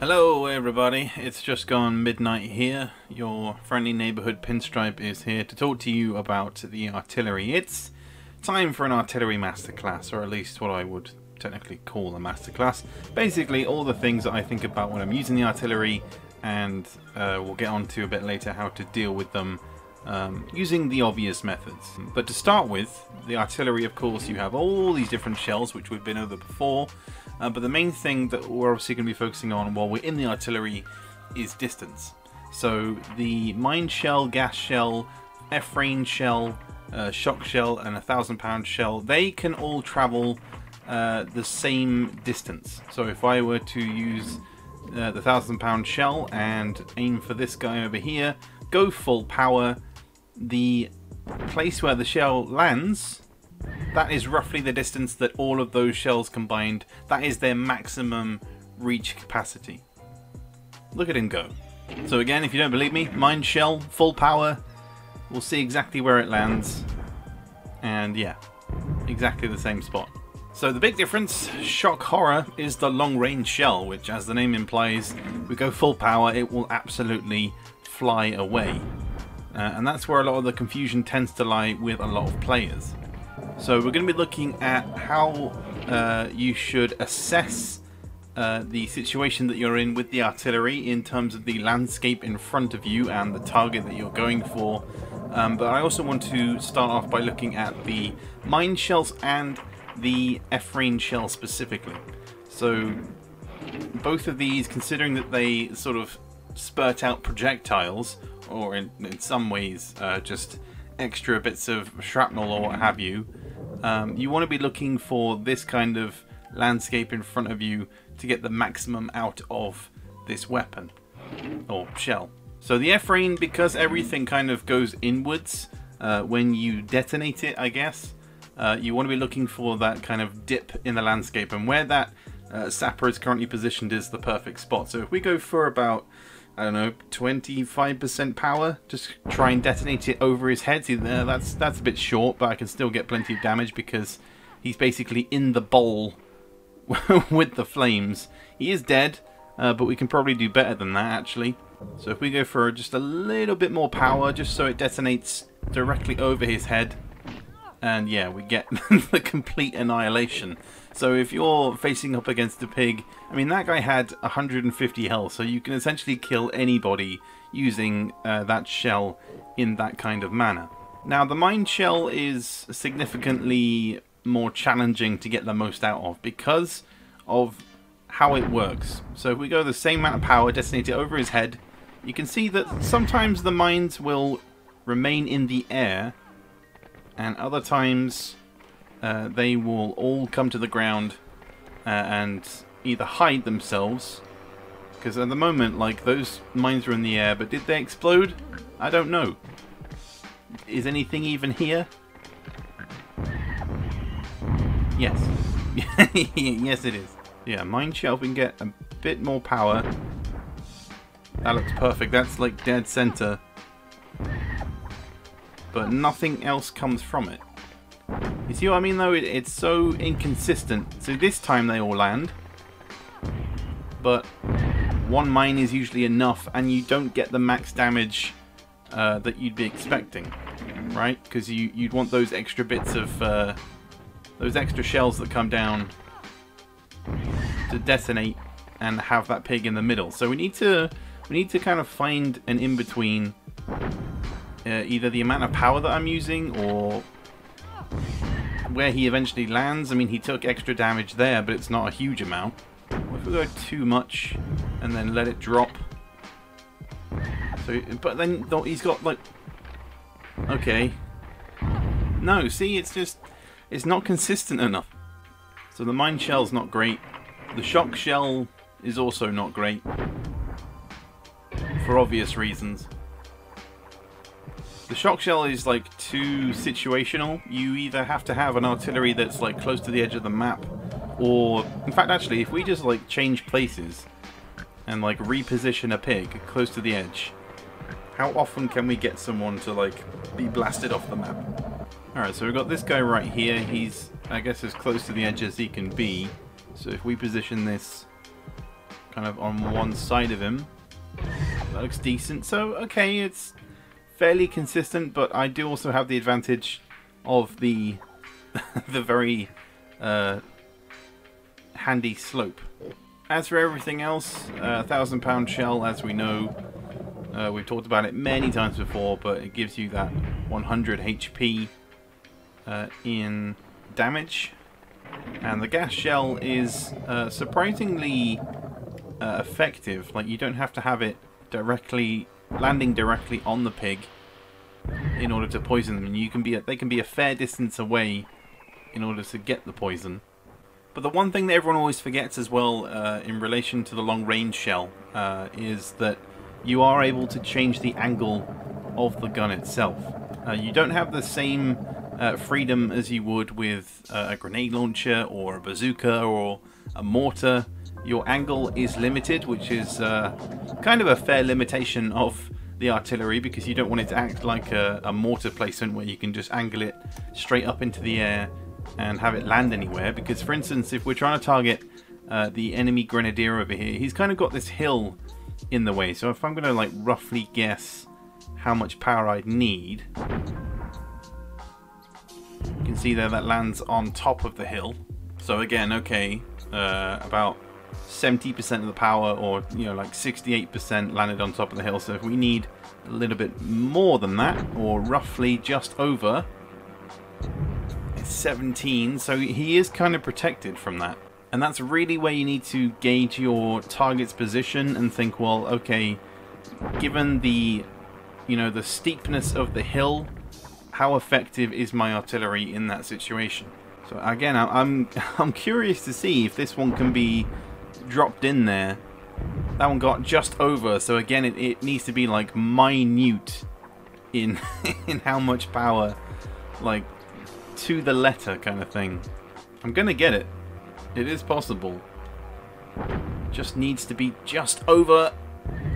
Hello everybody, it's just gone midnight here. Your friendly neighborhood Pinstripe is here to talk to you about the artillery. It's time for an artillery masterclass, or at least what I would technically call a masterclass. Basically all the things that I think about when I'm using the artillery, and we'll get on to a bit later how to deal with them using the obvious methods. But to start with, the artillery, of course, you have all these different shells which we've been over before. But the main thing that we're obviously going to be focusing on while we're in the artillery is distance. So the mine shell, gas shell, F-range shell, shock shell and 1,000-pound shell, they can all travel the same distance. So if I were to use the 1,000-pound shell and aim for this guy over here, go full power, the place where the shell lands, that is roughly the distance that all of those shells combined, that is their maximum reach capacity. Look at him go. So again, if you don't believe me, mine shell, full power, we'll see exactly where it lands. And yeah, exactly the same spot. So the big difference, shock horror, is the long range shell, which as the name implies, we go full power, it will absolutely fly away. And that's where a lot of the confusion tends to lie with a lot of players. So we're going to be looking at how you should assess the situation that you're in with the artillery in terms of the landscape in front of you and the target that you're going for. But I also want to start off by looking at the mine shells and the F-range shell specifically. So both of these, considering that they sort of spurt out projectiles, or in some ways just extra bits of shrapnel or what have you, you want to be looking for this kind of landscape in front of you to get the maximum out of this weapon or shell. So the F-rain, because everything kind of goes inwards when you detonate it, I guess, you want to be looking for that kind of dip in the landscape, and where that sapper is currently positioned is the perfect spot. So if we go for about, I don't know, 25% power, just try and detonate it over his head. See there, that's a bit short, but I can still get plenty of damage because he's basically in the bowl with the flames. He is dead, but we can probably do better than that actually. So if we go for just a little bit more power, just so it detonates directly over his head, and yeah, we get the complete annihilation. So if you're facing up against a pig, I mean, that guy had 150 health, so you can essentially kill anybody using that shell in that kind of manner. Now the mine shell is significantly more challenging to get the most out of because of how it works. So if we go the same amount of power, detonate it over his head, you can see that sometimes the mines will remain in the air, and other times they will all come to the ground and either hide themselves, because at the moment, like, those mines were in the air, but did they explode? I don't know. Is anything even here? Yes. Yes it is. Yeah, mine shell, we can get a bit more power. That looks perfect. That's like dead center. But nothing else comes from it. You see what I mean though? It's so inconsistent. So this time they all land, but one mine is usually enough and you don't get the max damage that you'd be expecting, right? Because you'd want those extra bits of, those extra shells that come down to detonate and have that pig in the middle. So we need to kind of find an in-between. Either the amount of power that I'm using or where he eventually lands. I mean, he took extra damage there, but it's not a huge amount. What if we go too much and then let it drop? So, but then he's got like... Okay. No, see, it's just... It's not consistent enough. So the mine shell's not great. The shock shell is also not great. For obvious reasons. The shock shell is like too situational. You either have to have an artillery that's like close to the edge of the map, or in fact actually if we just like change places and like reposition a pig close to the edge, how often can we get someone to like be blasted off the map? Alright, so we've got this guy right here. He's, I guess, as close to the edge as he can be. So if we position this kind of on one side of him. That looks decent. So, okay, it's fairly consistent, but I do also have the advantage of the the very handy slope. As for everything else, £1,000 shell, as we know, we've talked about it many times before, but it gives you that 100 HP in damage. And the gas shell is surprisingly effective. Like, you don't have to have it landing directly on the pig in order to poison them. And you can be they can be a fair distance away in order to get the poison. But the one thing that everyone always forgets as well in relation to the long-range shell is that you are able to change the angle of the gun itself. You don't have the same freedom as you would with a grenade launcher or a bazooka or a mortar. Your angle is limited, which is kind of a fair limitation of the artillery, because you don't want it to act like a mortar placement where you can just angle it straight up into the air and have it land anywhere. Because, for instance, if we're trying to target the enemy grenadier over here, he's kind of got this hill in the way. So if I'm going to like roughly guess how much power I'd need, you can see there that lands on top of the hill. So again, okay, about 70% of the power, or you know, like 68% landed on top of the hill. So if we need a little bit more than that, or roughly just over, 17, so he is kind of protected from that. And that's really where you need to gauge your target's position and think, well, okay, given the, you know, the steepness of the hill, how effective is my artillery in that situation? So again, I'm curious to see if this one can be dropped in there. That one got just over, so again, it needs to be like minute in in how much power, like to the letter kind of thing. I'm gonna get it. It is possible. Just needs to be just over.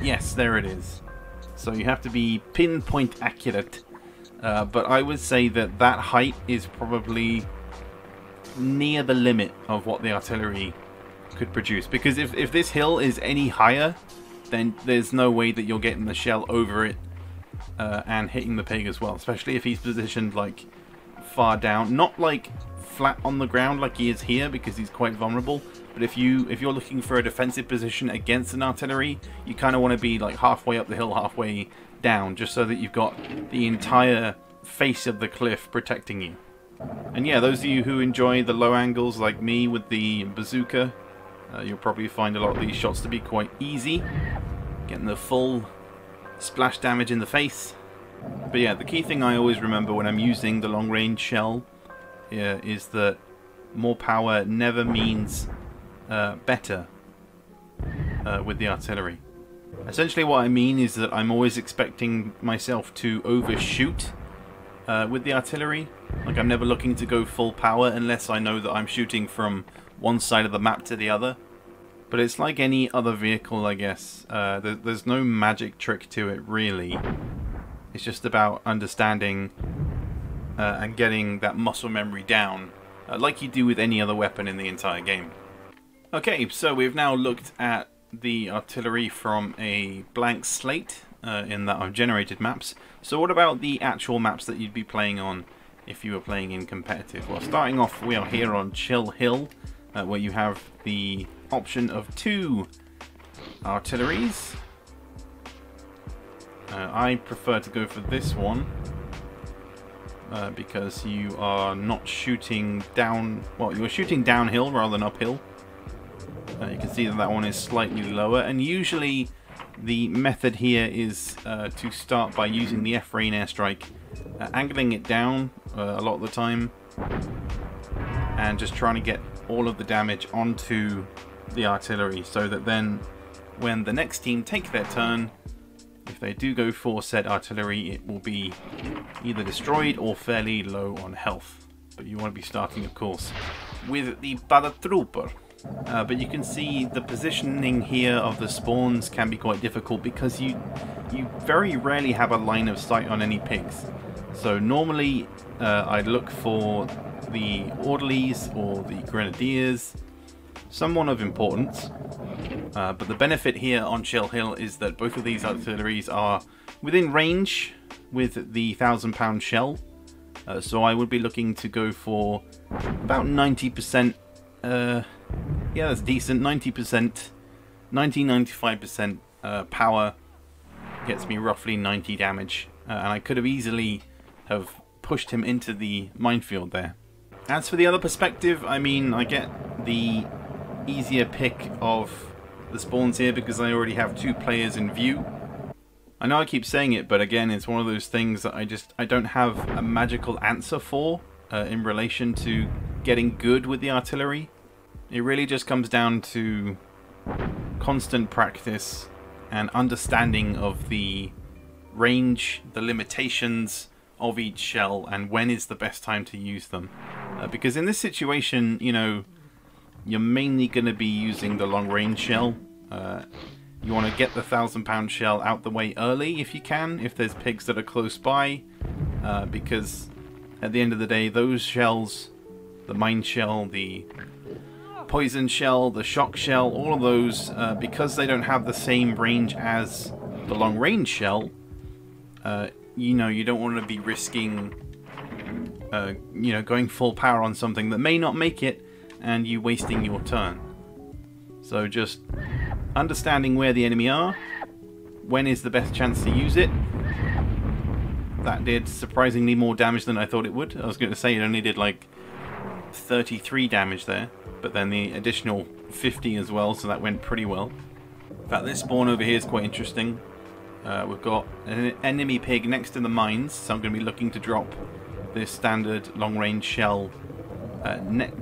Yes, there it is. So you have to be pinpoint accurate. But I would say that that height is probably near the limit of what the artillery could produce. Because if this hill is any higher, then there's no way that you're getting the shell over it and hitting the pig as well. Especially if he's positioned like far down, not like flat on the ground like he is here, because he's quite vulnerable. But if you're looking for a defensive position against an artillery, you kind of want to be like halfway up the hill, halfway down, just so that you've got the entire face of the cliff protecting you. And yeah, those of you who enjoy the low angles like me with the bazooka, you'll probably find a lot of these shots to be quite easy, getting the full splash damage in the face. But yeah, the key thing I always remember when I'm using the long-range shell is that more power never means better with the artillery. Essentially what I mean is that I'm always expecting myself to overshoot with the artillery. Like, I'm never looking to go full power unless I know that I'm shooting from one side of the map to the other. But it's like any other vehicle, I guess. There's no magic trick to it, really. It's just about understanding and getting that muscle memory down, like you do with any other weapon in the entire game. Okay, so we've now looked at the artillery from a blank slate in that I've generated maps. So what about the actual maps that you'd be playing on if you were playing in competitive? Well, starting off, we are here on Chill Hill, where you have the option of two artilleries. I prefer to go for this one because you are not shooting down, well, you're shooting downhill rather than uphill. You can see that that one is slightly lower, and usually the method here is to start by using the F-rain airstrike, angling it down a lot of the time, and just trying to get all of the damage onto the artillery, so that then when the next team take their turn, if they do go for said artillery, it will be either destroyed or fairly low on health. But you want to be starting, of course, with the Paratrooper. But you can see the positioning here of the spawns can be quite difficult, because you very rarely have a line of sight on any pigs. So normally I'd look for the orderlies or the grenadiers, someone of importance. But the benefit here on Shell Hill is that both of these artilleries are within range with the 1,000 pound shell. So I would be looking to go for about 90%, yeah, that's decent, 90%, 90-95% power gets me roughly 90 damage, and I could have easily have pushed him into the minefield there. As for the other perspective, I mean, I get the easier pick of the spawns here because I already have two players in view. I know I keep saying it, but again, it's one of those things that I don't have a magical answer for in relation to getting good with the artillery. It really just comes down to constant practice and understanding of the range, the limitations of each shell, and when is the best time to use them. Because in this situation, you know, you're mainly going to be using the long range shell. You want to get the 1,000 pound shell out the way early if you can, if there's pigs that are close by, because at the end of the day, those shells, the mine shell, the poison shell, the shock shell, all of those, because they don't have the same range as the long range shell, you know, you don't want to be risking, you know, going full power on something that may not make it and you wasting your turn. So just understanding where the enemy are, when is the best chance to use it. That did surprisingly more damage than I thought it would. I was going to say it only did like 33 damage there, but then the additional 50 as well, so that went pretty well. In fact, this spawn over here is quite interesting. We've got an enemy pig next to the mines, so I'm going to be looking to drop this standard long-range shell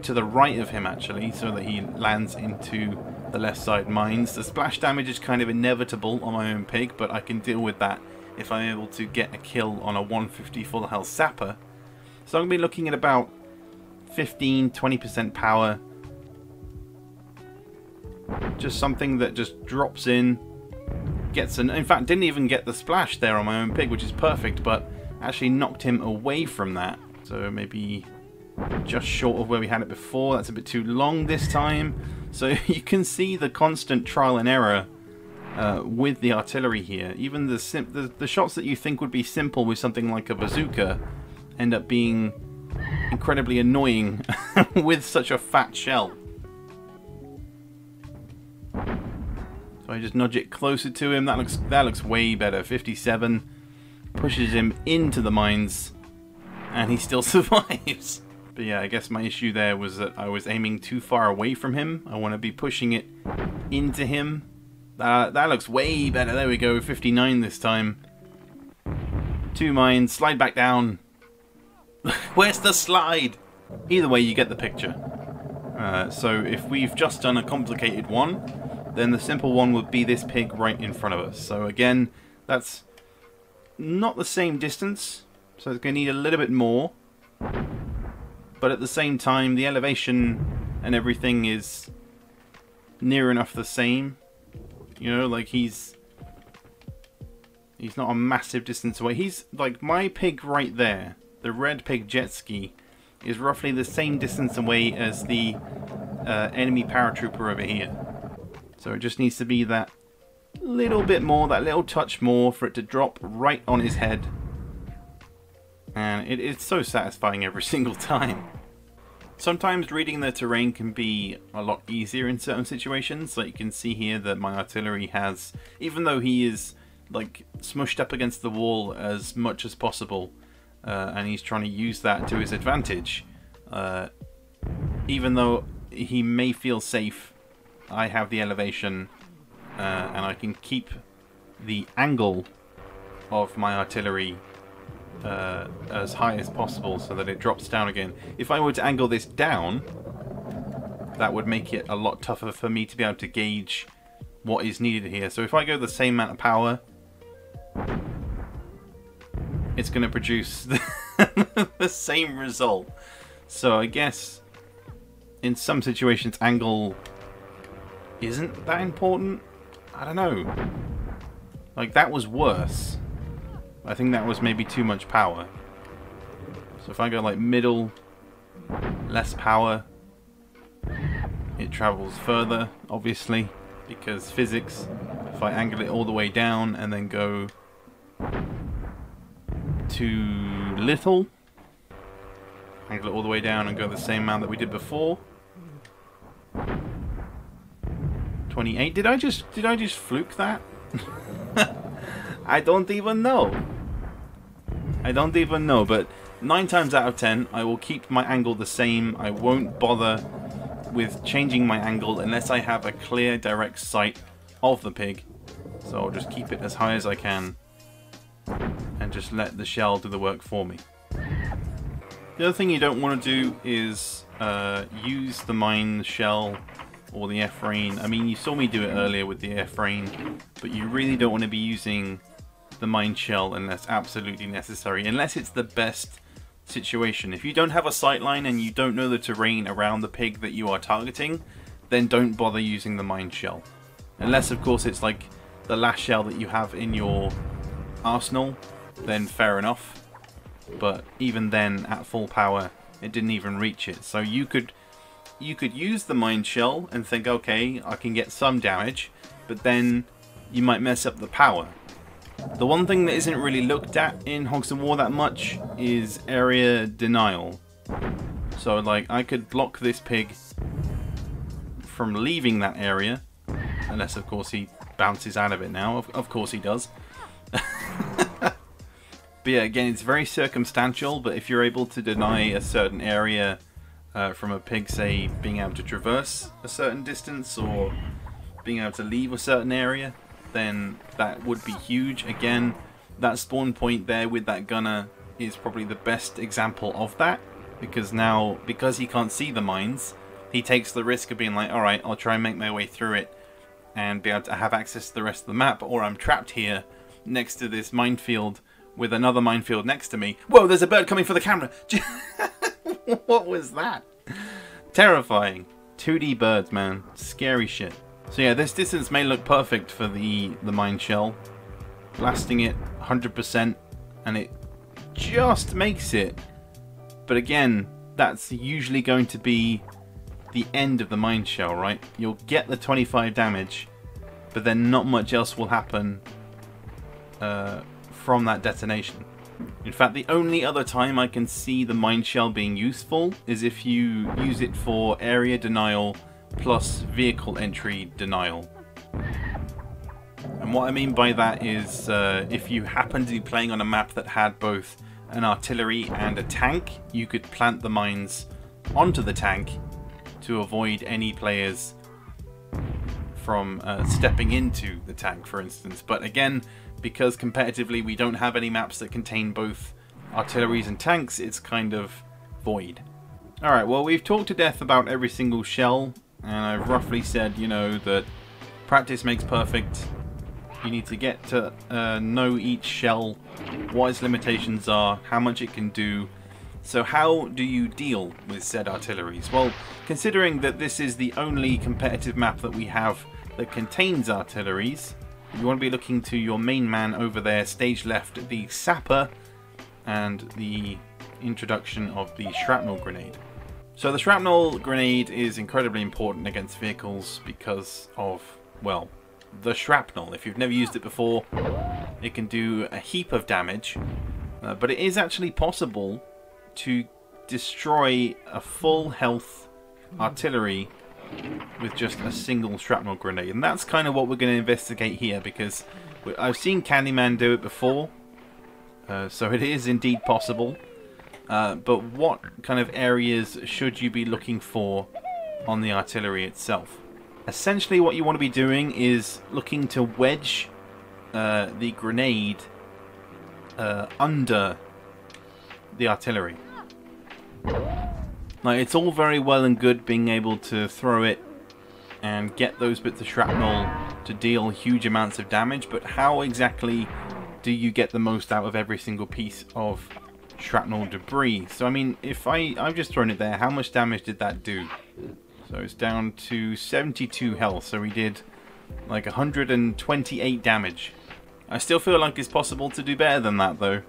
to the right of him, actually, so that he lands into the left side mines. The splash damage is kind of inevitable on my own pig, but I can deal with that if I'm able to get a kill on a 150 full health sapper. So I'm going to be looking at about 15-20% power. Just something that just drops in. Gets an, in fact, didn't even get the splash there on my own pig, which is perfect, but actually knocked him away from that. So maybe just short of where we had it before. That's a bit too long this time. So you can see the constant trial and error with the artillery here. Even the shots that you think would be simple with something like a bazooka end up being incredibly annoying with such a fat shell. I just nudge it closer to him. That looks way better. 57 pushes him into the mines, and he still survives. But yeah, I guess my issue there was that I was aiming too far away from him. I want to be pushing it into him. That looks way better. There we go. 59 this time. Two mines. Slide back down. Where's the slide? Either way, you get the picture. So if we've just done a complicated one, then the simple one would be this pig right in front of us. So again, that's not the same distance, so it's going to need a little bit more. But at the same time, the elevation and everything is near enough the same. You know, like he's not a massive distance away. He's like my pig right there, the red pig jet ski, is roughly the same distance away as the enemy paratrooper over here. So it just needs to be that little bit more, that little touch more for it to drop right on his head. And it's so satisfying every single time. Sometimes reading the terrain can be a lot easier in certain situations. Like you can see here that my artillery has, even though he is like smushed up against the wall as much as possible, and he's trying to use that to his advantage, even though he may feel safe, I have the elevation, and I can keep the angle of my artillery as high as possible so that it drops down again. If I were to angle this down, that would make it a lot tougher for me to be able to gauge what is needed here. So if I go the same amount of power, it's going to produce the same result. So I guess in some situations angle isn't that important? I don't know. Like, that was worse. I think that was maybe too much power. So if I go like middle, less power, it travels further, obviously. because physics, if I angle it all the way down and then go too little, angle it all the way down and go the same amount that we did before. 28. Did I just fluke that? I don't even know. I don't even know, but 9 times out of 10 I will keep my angle the same. I won't bother with changing my angle unless I have a clear direct sight of the pig. So I'll just keep it as high as I can and just let the shell do the work for me. The other thing you don't want to do is use the mine shell or the F-rain. I mean, you saw me do it earlier with the F-rain, but you really don't want to be using the mine shell unless absolutely necessary, unless it's the best situation. If you don't have a sight line and you don't know the terrain around the pig that you are targeting, then don't bother using the mine shell. Unless, of course, it's like the last shell that you have in your arsenal, then fair enough. But even then, at full power, it didn't even reach it. So you could use the mine shell and think, okay, I can get some damage, but then you might mess up the power. The one thing that isn't really looked at in Hogs of War that much is area denial. So, like, I could block this pig from leaving that area, unless, of course, he bounces out of it now. Of course he does. But yeah, again, it's very circumstantial, but if you're able to deny a certain area from a pig, say, being able to traverse a certain distance or being able to leave a certain area, then that would be huge. Again, that spawn point there with that gunner is probably the best example of that, because now, because he can't see the mines, he takes the risk of being like, alright, I'll try and make my way through it and be able to have access to the rest of the map, or I'm trapped here next to this minefield with another minefield next to me. Whoa, there's a bird coming for the camera! What was that? Terrifying. 2D birds, man. Scary shit. So yeah, this distance may look perfect for the mine shell. Blasting it 100% and it just makes it. But again, that's usually going to be the end of the mine shell, right? You'll get the 25 damage, but then not much else will happen from that detonation. In fact, the only other time I can see the mine shell being useful is if you use it for area denial plus vehicle entry denial. And what I mean by that is if you happen to be playing on a map that had both an artillery and a tank, you could plant the mines onto the tank to avoid any players from stepping into the tank, for instance. But again, because competitively we don't have any maps that contain both artilleries and tanks, it's kind of void. Alright, well, we've talked to death about every single shell, and I've roughly said, you know, that practice makes perfect. You need to get to know each shell, what its limitations are, how much it can do. So how do you deal with said artilleries? Well, considering that this is the only competitive map that we have that contains artilleries, you want to be looking to your main man over there, stage left, the sapper, and the introduction of the shrapnel grenade. So the shrapnel grenade is incredibly important against vehicles because of, well, the shrapnel. If you've never used it before, it can do a heap of damage, but it is actually possible to destroy a full health artillery with just a single shrapnel grenade. And that's kind of what we're going to investigate here, because I've seen Candyman do it before, so it is indeed possible. But what kind of areas should you be looking for on the artillery itself? Essentially what you want to be doing is looking to wedge the grenade under the artillery. Now, it's all very well and good being able to throw it and get those bits of shrapnel to deal huge amounts of damage, but how exactly do you get the most out of every single piece of shrapnel debris? So I mean, if I've just thrown it there, how much damage did that do? So it's down to 72 health, so we did like 128 damage. I still feel like it's possible to do better than that though.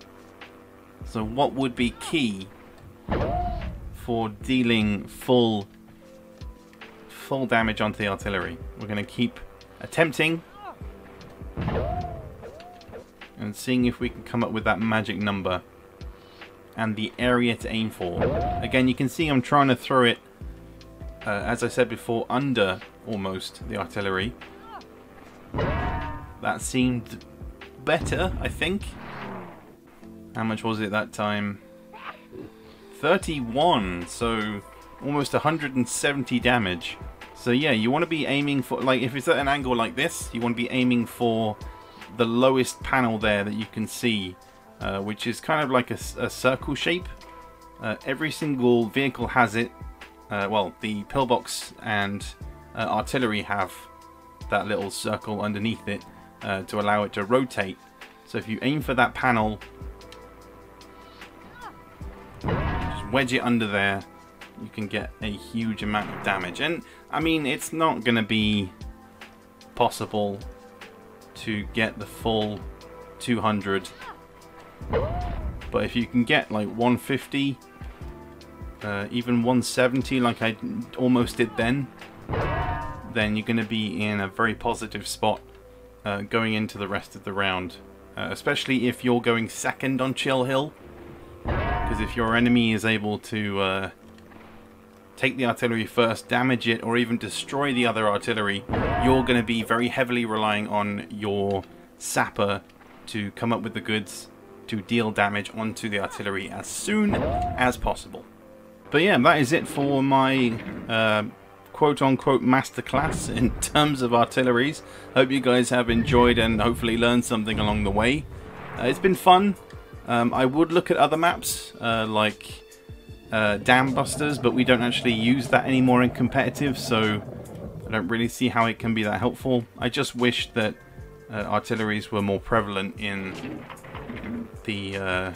So what would be key for dealing full damage onto the artillery? We're going to keep attempting and seeing if we can come up with that magic number and the area to aim for. Again, you can see I'm trying to throw it, as I said before, under almost the artillery. That seemed better, I think. How much was it that time? 31, so almost 170 damage. So yeah, you want to be aiming for, like, if it's at an angle like this, you want to be aiming for the lowest panel there that you can see, which is kind of like a circle shape. Every single vehicle has it. Well, the pillbox and artillery have that little circle underneath it to allow it to rotate. So if you aim for that panel, just wedge it under there, you can get a huge amount of damage. And I mean, it's not going to be possible to get the full 200, but if you can get like 150, even 170 like I almost did then you're going to be in a very positive spot going into the rest of the round, especially if you're going second on Chill Hill, because if your enemy is able to take the artillery first, damage it, or even destroy the other artillery, you're going to be very heavily relying on your sapper to come up with the goods to deal damage onto the artillery as soon as possible. But yeah, that is it for my quote-unquote masterclass in terms of artilleries. Hope you guys have enjoyed and hopefully learned something along the way. It's been fun. I would look at other maps like Dam Busters, but we don't actually use that anymore in competitive, so I don't really see how it can be that helpful. I just wish that artilleries were more prevalent in the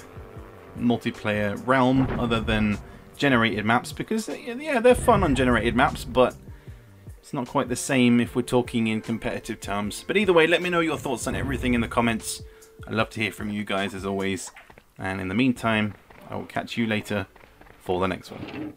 multiplayer realm other than generated maps, because yeah, they're fun on generated maps, but it's not quite the same if we're talking in competitive terms. But either way, let me know your thoughts on everything in the comments. I'd love to hear from you guys as always, and in the meantime, I will catch you later for the next one.